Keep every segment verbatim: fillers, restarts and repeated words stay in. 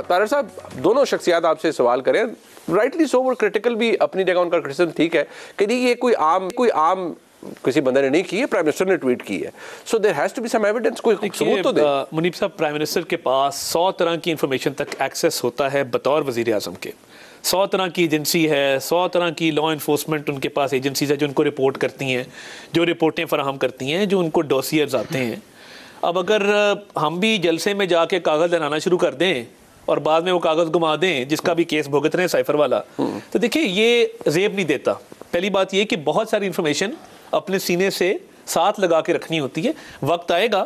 अच्छा तारर साहब, दोनों शख्सियात आपसे सवाल करें, राइटली सो वो क्रिटिकल भी अपनी जगह, उनका क्रिटिसिज्म ठीक है कि नहीं ये कोई आम कोई आम किसी बंदे ने नहीं की है, प्राइम मिनिस्टर ने ट्वीट की है, so there has to be some evidence, कोई सबूत तो दे। मुनीब साहब, प्राइम मिनिस्टर के पास सौ तरह की इंफॉर्मेशन तक एक्सेस होता है बतौर वजीर आजम के, सौ तरह की एजेंसी है, सौ तरह की लॉ इन्फोर्समेंट उनके पास एजेंसीज है जो उनको रिपोर्ट करती हैं, जो रिपोर्टें फराहम करती हैं, जो उनको डोसियर्स आते हैं। अब अगर हम भी जलसे में जाके कागज़ बनाना शुरू कर दें और बाद में वो कागज़ घुमा दें, जिसका भी केस भुगत रहे हैं साइफर वाला, तो देखिए ये रेब नहीं देता। पहली बात ये कि बहुत सारी इन्फॉर्मेशन अपने सीने से साथ लगा के रखनी होती है, वक्त आएगा।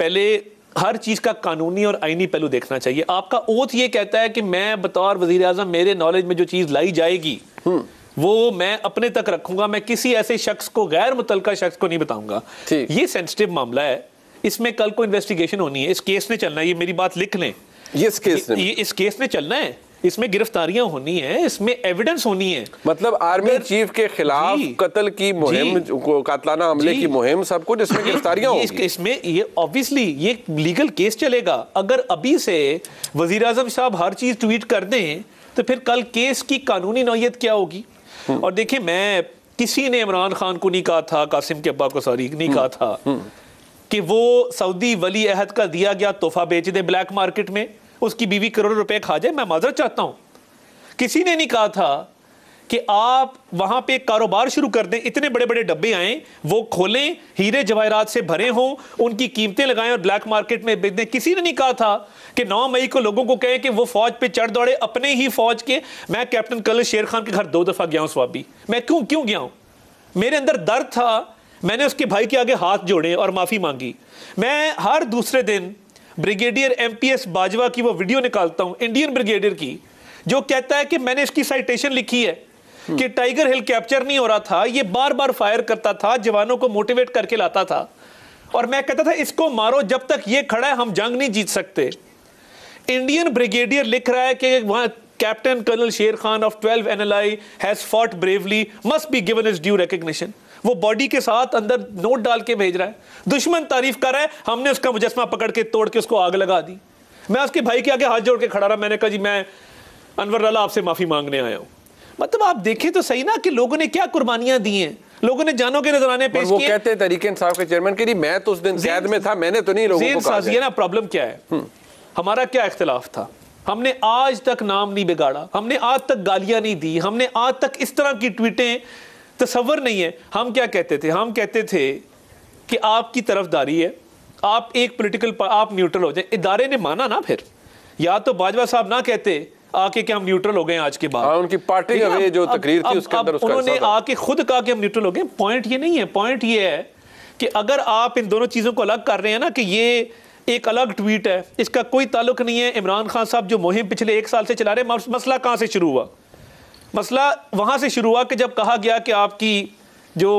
पहले हर चीज़ का कानूनी और आइनी पहलू देखना चाहिए। आपका ओथ ये कहता है कि मैं बतौर वज़ीर आज़म मेरे नॉलेज में जो चीज़ लाई जाएगी वो मैं अपने तक रखूँगा, मैं किसी ऐसे शख्स को, गैर मुतलका शख्स को नहीं बताऊँगा। ये सेंसिटिव मामला है, इसमें कल को इन्वेस्टिगेशन होनी है, इस केस ने चलना है, ये मेरी बात लिख लें, इस केस ने, ये इस केस ने चलना है, इसमें गिरफ्तारियां होनी है, इसमें एविडेंस होनी है। मतलब आर्मी चीफ के खिलाफ कत्ल की मुहिम, कातलाना हमले की मुहिम, सब कुछ इसमें गिरफ्तारियां होंगी, इसमें ये ऑब्वियसली ये लीगल केस चलेगा। अगर अभी से वजीर आजम साहब हर चीज ट्वीट कर दें तो फिर कल केस की कानूनी नौयत क्या होगी। और देखिये, मैं किसी ने इमरान खान को नहीं कहा था, कासिम के अब्बा को सॉरी नहीं कहा था कि वो सऊदी वली अहद का दिया गया तोहफा बेच दे ब्लैक मार्केट में, उसकी बीवी करोड़ों रुपए खा जाए, मैं माजरत चाहता हूँ। किसी ने नहीं कहा था कि आप वहाँ पे कारोबार शुरू कर दें, इतने बड़े बड़े डब्बे आएँ, वो खोलें, हीरे जवाहरात से भरे हों, उनकी कीमतें लगाएं और ब्लैक मार्केट में बेच दें। किसी ने नहीं कहा था कि नौ मई को लोगों को कहें कि वो फौज पे चढ़ दौड़े, अपने ही फौज के। मैं कैप्टन कर्नल शेर खान के घर दो दफ़ा गया हूँ स्वाबी, मैं क्यों क्यों गया हूँ, मेरे अंदर दर्द था, मैंने उसके भाई के आगे हाथ जोड़े और माफ़ी मांगी। मैं हर दूसरे दिन ब्रिगेडियर एमपीएस बाजवा की वो वीडियो निकालता हूँ, इंडियन ब्रिगेडियर की, जो कहता है कि मैंने इसकी साइटेशन लिखी है कि टाइगर हिल कैप्चर नहीं हो रहा था, ये बार बार फायर करता था, जवानों को मोटिवेट करके लाता था, और मैं कहता था इसको मारो, जब तक ये खड़ा है हम जंग नहीं जीत सकते। इंडियन ब्रिगेडियर लिख रहा है कि वहाँ captain colonel Sher Khan of twelve N L I has fought bravely, must be given is due recognition. वो बॉडी के साथ अंदर नोट डाल के भेज रहा है, दुश्मन तारीफ कर रहा है, हमने उसका मुजस्मा पकड़ के तोड़ के उसको आग लगा दी। मैं उसके भाई के आगे हाथ जोड़ के खड़ा रहा, मैंने कहा जी मैं अनवर लाला आपसे माफ़ी मांगने आया हूँ। मतलब आप देखें तो सही ना कि लोगों ने क्या कुर्बानियां दी हैं, लोगों ने जानों के नजराने पेश किए। वो कहते हैं तहरीक इंसाफ के चेयरमैन के लिए, मैं तो उस दिन कैद में था, मैंने तो नहीं लोगों को कहा है ना। प्रॉब्लम क्या है, हमारा क्या इख्तिलाफ था, हमने आज तक नाम नहीं बिगाड़ा, हमने आज तक गालियां नहीं दी, हमने आज तक इस तरह की ट्वीटें तसव्वुर नहीं है। हम क्या कहते थे, हम कहते थे कि आपकी तरफदारी है, आप एक पॉलिटिकल, आप न्यूट्रल हो जाए। इदारे ने माना ना, फिर या तो बाजवा साहब ना कहते आके कि हम न्यूट्रल हो गए आज के बाद, उनकी पार्टी अवे जो तकरीर थी उसके अंदर उसका उन्होंने आके खुद कहा कि हम न्यूट्रल हो गए। पॉइंट ये नहीं है, पॉइंट ये है कि अगर आप इन दोनों चीज़ों को अलग कर रहे हैं ना, कि ये एक अलग ट्वीट है, इसका कोई ताल्लुक नहीं है, इमरान खान साहब जो मुहिम पिछले एक साल से चला रहे हैं, मसला कहाँ से शुरू हुआ, मसला वहाँ से शुरू हुआ कि जब कहा गया कि आपकी जो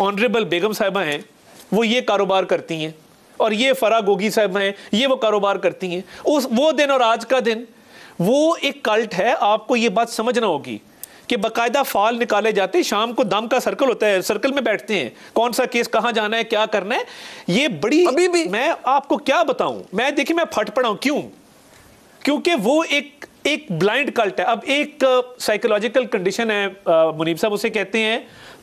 ऑनरेबल बेगम साहिबा हैं वो ये कारोबार करती हैं और ये फरा गोगी साहिबा हैं ये वो कारोबार करती हैं, उस वो दिन और आज का दिन वो एक कल्ट है। आपको ये बात समझना होगी कि बाकायदा फाल निकाले जाते हैं, शाम को दम का सर्कल होता है, सर्कल में बैठते हैं, कौन सा केस कहाँ जाना है, क्या करना है। ये बड़ी अभी भी मैं आपको क्या बताऊँ, मैं देखिए मैं फट पड़ा हूँ, क्यों, क्योंकि वो एक एक ब्लाइंड कल्ट है। अब एक साइकोलॉजिकल uh, कंडीशन है uh, मुनीब साहब, उसे कहते हैं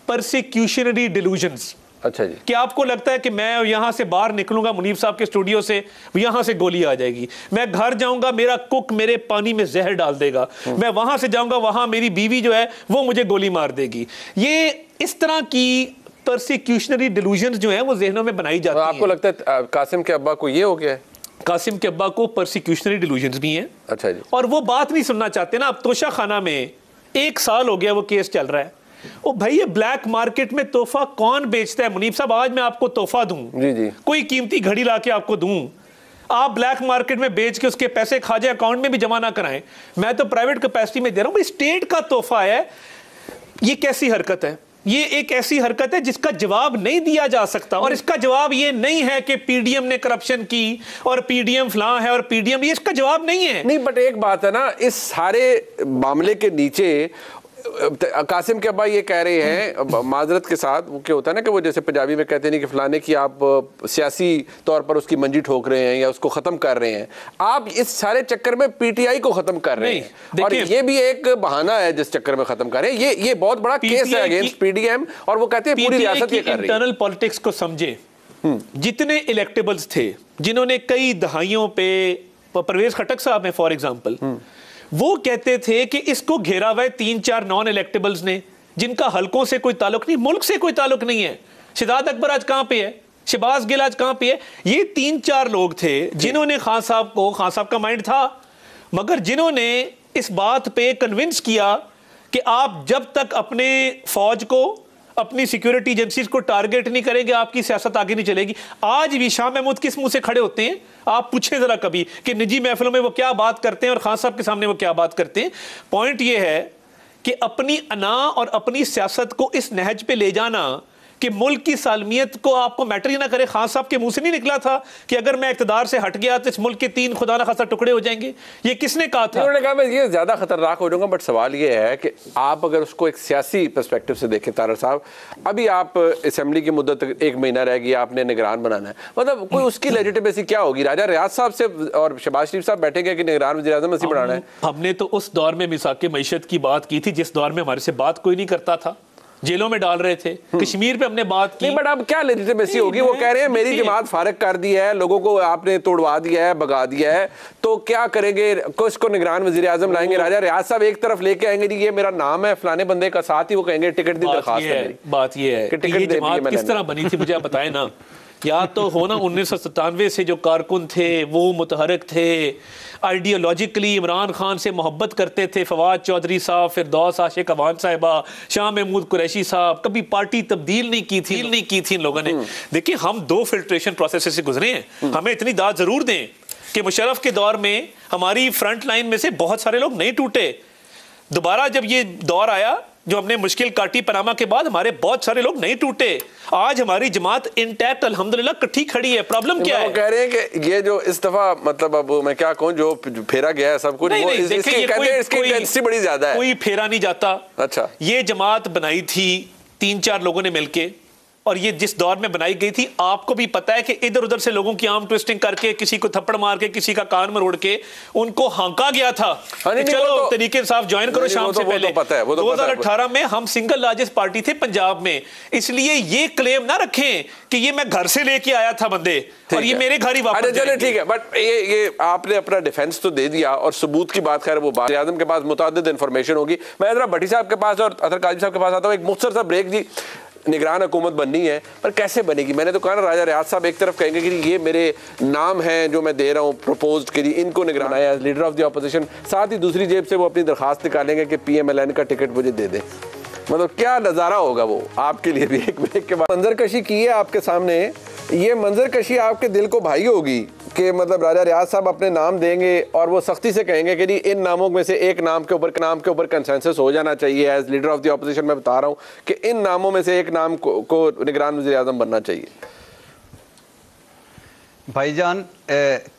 परसिक्यूशनरी डिलूजन्स। अच्छा जी, कि आपको लगता है कि मैं यहाँ से बाहर निकलूंगा मुनीब साहब के स्टूडियो से यहाँ से गोली आ जाएगी, मैं घर जाऊँगा मेरा कुक मेरे पानी में जहर डाल देगा, मैं वहाँ से जाऊँगा वहाँ मेरी बीवी जो है वो मुझे गोली मार देगी। ये इस तरह की परसिक्यूशनरी डिलूजन्स जो हैं वो जहनों में बनाई जाती हैं। आपको लगता है कासिम के अब्बा को ये हो गया है, कासिम के अब्बा को परसिक्यूशनरी डिलूजन्स भी हैं। अच्छा जी, और वो बात नहीं सुनना चाहते ना। अब तोशा खाना में एक साल हो गया वो केस चल रहा है। ओ भाई, ये ब्लैक मार्केट में तोहफा कौन बेचता है मुनीब साहब? आज मैं आपको तोहफा दूं, जी जी, कोई कीमती घड़ी ला के आपको दूं, आप ब्लैक मार्केट में बेच के उसके पैसे खा जाए, अकाउंट में भी जमा ना कराएं, मैं तो प्राइवेट कैपेसिटी में दे रहा हूँ भाई, स्टेट का तोहफा है। ये कैसी हरकत है? ये एक ऐसी हरकत है जिसका जवाब नहीं दिया जा सकता। और इसका जवाब ये नहीं है कि पीडीएम ने करप्शन की और पीडीएम फलां है और पीडीएम, ये इसका जवाब नहीं है। नहीं, बट एक बात है ना, इस सारे मामले के नीचे कासिम के अब्बा ये कह रहे हैं माजरत के साथ, वो क्या होता है ना कि वो जैसे पंजाबी में कहते नहीं कि फलाने की आप सियासी तौर पर उसकी मंजी ठोक रहे हैं या उसको ख़त्म कर रहे हैं, आप इस सारे चक्कर में पीटीआई को ख़त्म कर रहे हैं और ये भी एक बहाना है जिस चक्कर में ख़त्म कर रहे हैं। ये ये बहुत बड़ा केस है अगेंस्ट पीडीएम और वो कहते हैं पूरी रियासत ये कर रही है। इंटरनल पॉलिटिक्स को समझे, जितने इलेक्टेबल्स थे जिन्होंने कई दहाइयों पे, परवेज खटक साहब हैं फॉर एग्जाम्पल, वो कहते थे कि इसको घेरा हुआ है तीन चार नॉन इलेक्टेबल्स ने जिनका हलकों से कोई ताल्लुक नहीं, मुल्क से कोई ताल्लुक नहीं है। शहजाद अकबर आज कहाँ पे है, शहबाज गिल आज कहाँ पे है, ये तीन चार लोग थे जिन्होंने खान साहब को, खान साहब का माइंड था मगर जिन्होंने इस बात पे कन्विंस किया कि आप जब तक अपने फौज को, अपनी सिक्योरिटी एजेंसीज को टारगेट नहीं करेंगे आपकी सियासत आगे नहीं चलेगी। आज भी शाह महमूद किस मुंह से खड़े होते हैं, आप पूछें जरा कभी कि निजी महफिलों में वो क्या बात करते हैं और खान साहब के सामने वो क्या बात करते हैं। पॉइंट ये है कि अपनी अना और अपनी सियासत को इस नहज पे ले जाना कि मुल्क की सालमियत को आपको मैटर ही ना करे। खान साहब के मुंह से नहीं निकला था कि अगर मैं इख्तियार से हट गया तो इस मुल्क के तीन खुदा ना खासा टुकड़े हो जाएंगे, ये किसने कहा था? उन्होंने कहा मैं ये ज़्यादा खतरनाक हो जाऊंगा। बट सवाल ये है कि आप अगर उसको एक सियासी पर्सपेक्टिव से देखें, तारर साहब अभी आप असम्बली की मुद्दत एक महीना रह गई, आपने निगरान बनाना है, मतलब कोई उसकी लेजिटिमेसी क्या होगी? राजा रियाज साहब से और शहबाज शरीफ साहब बैठेंगे कि निगरान वज़ीर आज़म ऐसी बनाना है? हमने तो उस दौर में मिसाक मैशत की बात की थी जिस दौर में हमारे से बात कोई नहीं करता था, जेलों में डाल रहे थे, कश्मीर पे हमने बात की। बट अब क्या लेजिटिमेसी होगी? वो कह रहे हैं मेरी जमात फारग कर दी है, लोगों को आपने तोड़वा दिया है, भगा दिया है, तो क्या करेंगे? कुछ को निगरान वजीर आजम लाएंगे, राजा रियाज साहब एक तरफ लेके आएंगे जी ये मेरा नाम है फलाने बंदे का, साथ ही वो कहेंगे टिकट दी दरखास्त है। बात ये है टिकट जमात किस तरह बनी थी मुझे बताए ना, या तो हो ना उन्नीस सौ सत्तानवे से जो कारकुन थे वो मुतहरक थे, आइडियोलॉजिकली इमरान खान से मोहब्बत करते थे, फवाद चौधरी साहब, फिरदौस आशिक अवान साहिबा, शाह महमूद कुरैशी साहब, कभी पार्टी तब्दील नहीं की थी नहीं की थी इन लोगों ने। देखिए हम दो फिल्ट्रेशन प्रोसेस से गुजरे हैं, हमें इतनी दाद ज़रूर दें कि मुशर्रफ के दौर में हमारी फ्रंट लाइन में से बहुत सारे लोग नहीं टूटे। दोबारा जब ये दौर आया जो हमने मुश्किल काटी पनामा के बाद, हमारे बहुत सारे लोग नहीं टूटे। आज हमारी जमात इंटैक्ट अल्हम्दुलिल्लाह कट्ठी खड़ी है। प्रॉब्लम क्या है? वो कह रहे हैं कि ये जो इस दफा मतलब अब मैं क्या कहूँ जो फेरा गया है सब कुछ नहीं, वो नहीं, इस, इसकी कहते हैं इसकी इंटेंसिटी बड़ी ज्यादा है। कोई फेरा नहीं जाता। अच्छा ये जमात बनाई थी तीन चार लोगों ने मिलकर और ये जिस दौर में बनाई गई थी आपको भी पता है कि इधर उधर से लोगों की आर्म ट्विस्टिंग करके, किसी को थप्पड़ मार के, किसी का कान मरोड़ के उनको हांका गया था कि चलो तो, तरीके साहब ज्वाइन करो शाम से पहले। दो हजार अठारह में हम सिंगल लार्जेस्ट पार्टी थे पंजाब में, इसलिए ये क्लेम ना रखें कि ये मैं घर से लेके आया था बंदे और ये मेरे घर ही वापस। चलो ठीक है, बट ये ये आपने अपना डिफेंस तो दे दिया और सबूत की बात, खैर वो बात आजम के पास मुतादिद इन्फॉर्मेशन होगी। मैं जरा भट्टी साहब के पास और अतर काजी साहब के पास आता हूँ। एक मुख्तर सा ब्रेक जी, निगरान हुकूमत बननी है पर कैसे बनेगी? मैंने तो कहा ना राजा रियाज साहब एक तरफ कहेंगे कि ये मेरे नाम हैं जो मैं दे रहा हूँ प्रपोज्ड के लिए, इनको निगरान है लीडर ऑफ द अपोजिशन, साथ ही दूसरी जेब से वो अपनी दरखास्त निकालेंगे कि पीएमएलएन का टिकट मुझे दे दे। मतलब क्या नज़ारा होगा वो आपके लिए भी। एक ब्रेक के बाद मंजरकशी की है आपके सामने, ये मंजरकशी आपके दिल को भाई होगी कि मतलब राजा रियाज साहब अपने नाम देंगे और वो सख्ती से कहेंगे कि जी इन नामों में से एक नाम के ऊपर नाम के ऊपर कंसेंसस हो जाना चाहिए। As leader of the opposition मैं बता रहा हूँ कि इन नामों में से एक नाम को, को निगरान वज़ीर आज़म बनना चाहिए। भाईजान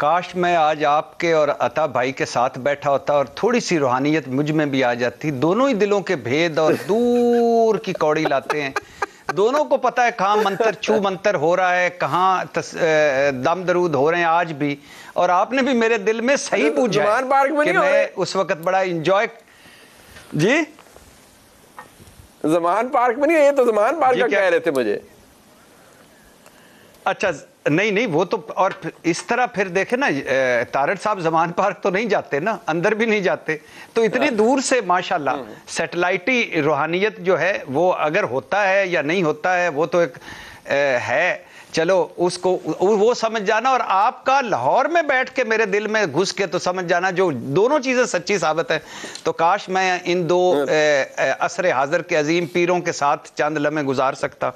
काश मैं आज आपके और अता भाई के साथ बैठा होता और थोड़ी सी रूहानियत मुझ में भी आ जाती। दोनों ही दिलों के भेद और दूर की कौड़ी लाते हैं। दोनों को पता है कहाँ मंतर छू मंतर हो रहा है, कहाँ दम दरूद हो रहे हैं आज भी। और आपने भी मेरे दिल में सही पूछा कि मैं उस वक्त बड़ा इंजॉय जी जमान पार्क में नहीं, ये तो जमान पार्क का कह रहे थे मुझे। अच्छा नहीं नहीं वो तो, और इस तरह फिर देखे ना तारड़ साहब जमान पार्क तो नहीं जाते ना, अंदर भी नहीं जाते, तो इतनी दूर से माशाल्लाह सैटेलाइटी रूहानियत जो है वो अगर होता है या नहीं होता है वो तो एक है, चलो उसको वो समझ जाना। और आपका लाहौर में बैठ के मेरे दिल में घुस के तो समझ जाना जो दोनों चीज़ें सच्ची साबित है। तो काश मैं इन दो असर हाज़र के अजीम पीरों के साथ चंद लम्हे गुजार सकता।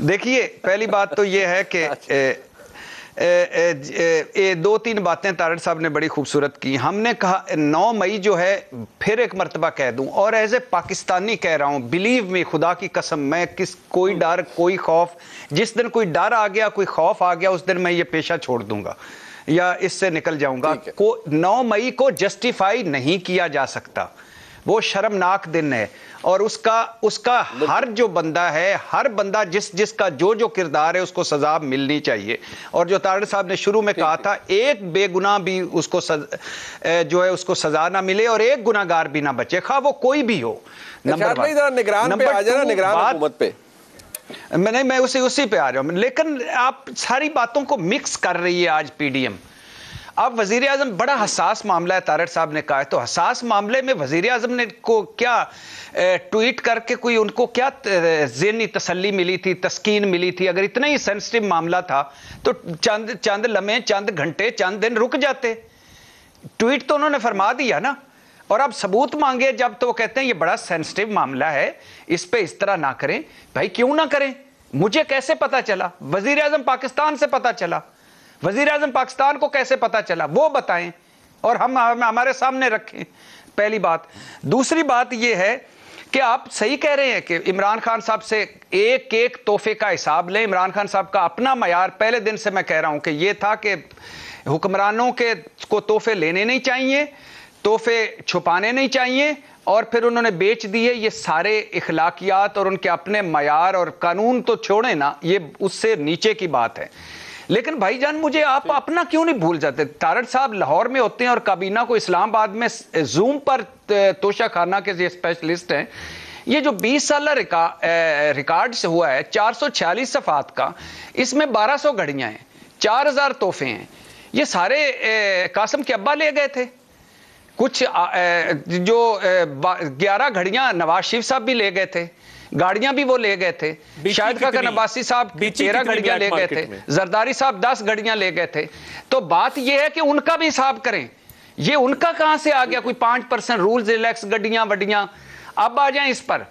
देखिए पहली बात तो ये है कि ए, दो तीन बातें तारड़ साहब ने बड़ी खूबसूरत की। हमने कहा नौ मई जो है, फिर एक मरतबा कह दूं और एज ए पाकिस्तानी कह रहा हूं, बिलीव मी, खुदा की कसम, मैं किस कोई डर कोई खौफ, जिस दिन कोई डर आ गया कोई खौफ आ गया उस दिन मैं ये पेशा छोड़ दूंगा या इससे निकल जाऊंगा। को नौ मई को जस्टिफाई नहीं किया जा सकता। वो शर्मनाक दिन है। और उसका उसका हर जो बंदा है, हर बंदा जिस जिसका जो जो किरदार है उसको सजा मिलनी चाहिए। और जो तारड़ साहब ने शुरू में कहा था, एक बेगुनाह भी उसको सज, जो है उसको सजा ना मिले और एक गुनाहगार भी ना बचे, खा वो कोई भी हो। नंबर निगरान पे आ जाना, निगरान हुकूमत पे। मैं नहीं, मैं उसी उसी पे आ रहा हूँ, लेकिन आप सारी बातों को मिक्स कर रही है आज पीडीएम। अब वजीर आजम, बड़ा हसास मामला है, तारड़ साहब ने कहा है, तो हसास मामले में वजीर आजम ने को क्या ट्वीट करके कोई उनको क्या ज़हनी तसल्ली मिली थी, तस्कीन मिली थी? अगर इतना ही सेंसिटिव मामला था तो चंद चंद लम्हे, चंद घंटे, चंद दिन रुक जाते। ट्वीट तो उन्होंने फरमा दिया ना, और अब सबूत मांगे जब, तो वो कहते हैं ये बड़ा सेंसिटिव मामला है, इस पे इस तरह ना करें। भाई क्यों ना करें? मुझे कैसे पता चला? वजीर आजम पाकिस्तान से पता चला। वजीर आजम पाकिस्तान को कैसे पता चला वो बताएं और हम हमारे सामने रखें, पहली बात। दूसरी बात ये है कि आप सही कह रहे हैं कि इमरान खान साहब से एक एक तोहफे का हिसाब लें। इमरान खान साहब का अपना मयार पहले दिन से मैं कह रहा हूं कि यह था कि हुक्मरानों के को तोहफे लेने नहीं चाहिए, तोहफे छुपाने नहीं चाहिए, और फिर उन्होंने बेच दिए। ये सारे इखलाकियात और उनके अपने मयार और कानून तो छोड़े ना, ये उससे नीचे की बात है। लेकिन भाईजान, मुझे आप अपना क्यों नहीं भूल जाते? तारड़ साहब लाहौर में होते हैं और काबीना को इस्लामाबाद में जूम पर तोशा खाना के स्पेशलिस्ट हैं। ये जो बीस साल रिका, रिकॉर्ड से हुआ है चार सौ छियालीस सफात का, इसमें बारह सौ घड़ियाँ हैं, चार हजार तोहफे हैं। ये सारे कासम के अब्बा ले गए थे, कुछ जो ग्यारह घड़ियां नवाज शरीफ साहब भी ले गए थे, गाड़ियां भी वो ले गए थे, शायद खाकर नब्बासी साहब तेरह घड़ियां ले गए थे, जरदारी साहब दस घड़ियां ले गए थे। तो बात ये है कि उनका भी हिसाब करें। ये उनका कहां से आ गया कोई पांच परसेंट रूल रिलैक्स गड्डियां वड्डियां? अब आ जाए इस पर,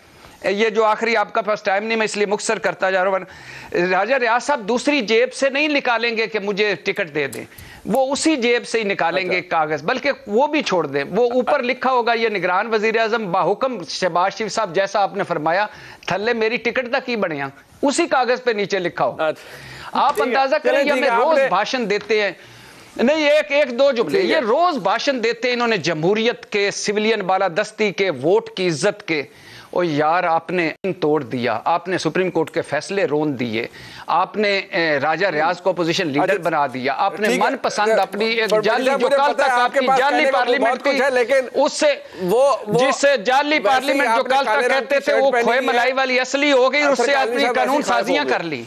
ये जो आखिरी, आपका पास टाइम नहीं, मैं इसलिए मुख्तसर करता जा रहा हूँ। राजा रियाज साहब दूसरी जेब से नहीं निकालेंगे कि मुझे टिकट दे दें, वो उसी जेब से ही निकालेंगे कागज, बल्कि वो भी छोड़ दें, वो ऊपर लिखा होगा ये निगरान वजीर आजम बाहुकम शहबाज शरीफ साहब, जैसा आपने फरमाया, थल्ले मेरी टिकट तक ही बने, उसी कागज पे नीचे लिखा होगा। आप अंदाजा करें, हमें रोज भाषण देते हैं, नहीं एक एक दो जुमले, ये रोज भाषण देते हैं इन्होंने जमहूरियत के, सिविलियन बालादस्ती के, वोट की इज्जत के। और यार, आपने तोड़ दिया, आपने सुप्रीम कोर्ट के फैसले रोन दिए, आपने राजा रियाज को अपोजिशन लीडर बना दिया, आपने मनपसंद अपनी एक जाली जो कल तक आपकी जाली पार्लियामेंट थी, लेकिन उससे वो जिससे जाली पार्लियामेंट जो कल तक कहते थे वो खोए मलाई वाली असली हो गई, उससे आपने कानून साजियां कर ली।